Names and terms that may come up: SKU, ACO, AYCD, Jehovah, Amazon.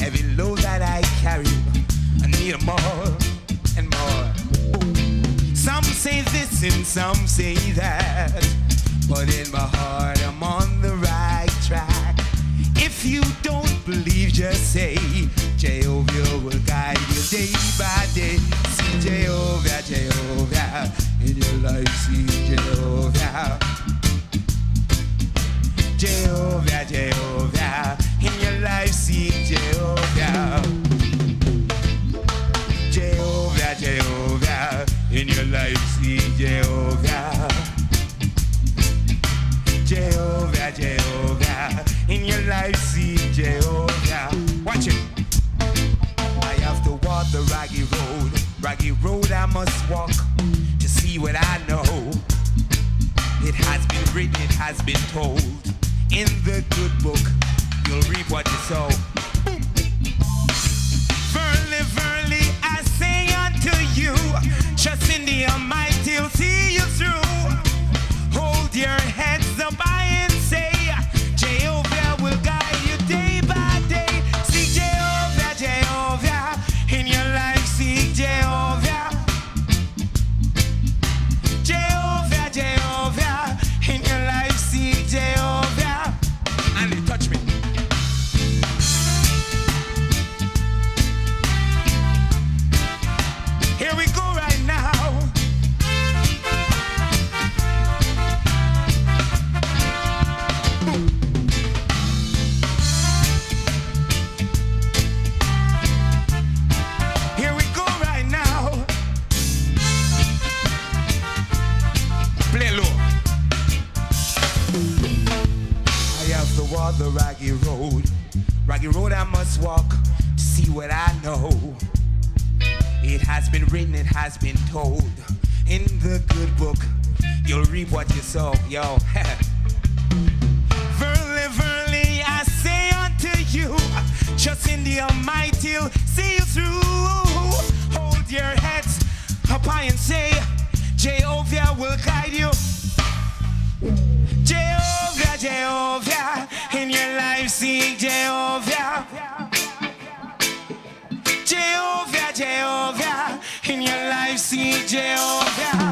every load that I carry, I need more and more. Ooh. Some say this and some say that, but in my heart I'm on the right track. If you don't believe, just say, Jehovah will guide you day by day. See Jehovah, Jehovah, in your life, see Jehovah. Jehovah, Jehovah, in your life, see Jehovah. Jehovah, Jehovah, in your life, see Jehovah. Jehovah, Jehovah, in your life, see Jehovah. Watch it. I have to walk the raggy road I must walk to see what I know. It has been written, it has been told. In the good book, you'll reap what you sow. Verily, verily, I say unto you, trust in the Almighty, he'll see you through. Hold your heads up high and say, Jehovah will guide you day by day. See Jehovah, Jehovah, in your life, see Jehovah. Jehovah, Jehovah, in your life, see Jehovah. The raggy road I must walk to see what I know. It has been written, it has been told. In the good book, you'll reap what you sow, yo. Verily, verily, I say unto you, trust in the Almighty, he'll see you through. Hold your heads up high and say, Jehovah will guide you. Jehovah, Jehovah, in your life, see Jehovah. Jehovah, Jehovah, in your life, see Jehovah.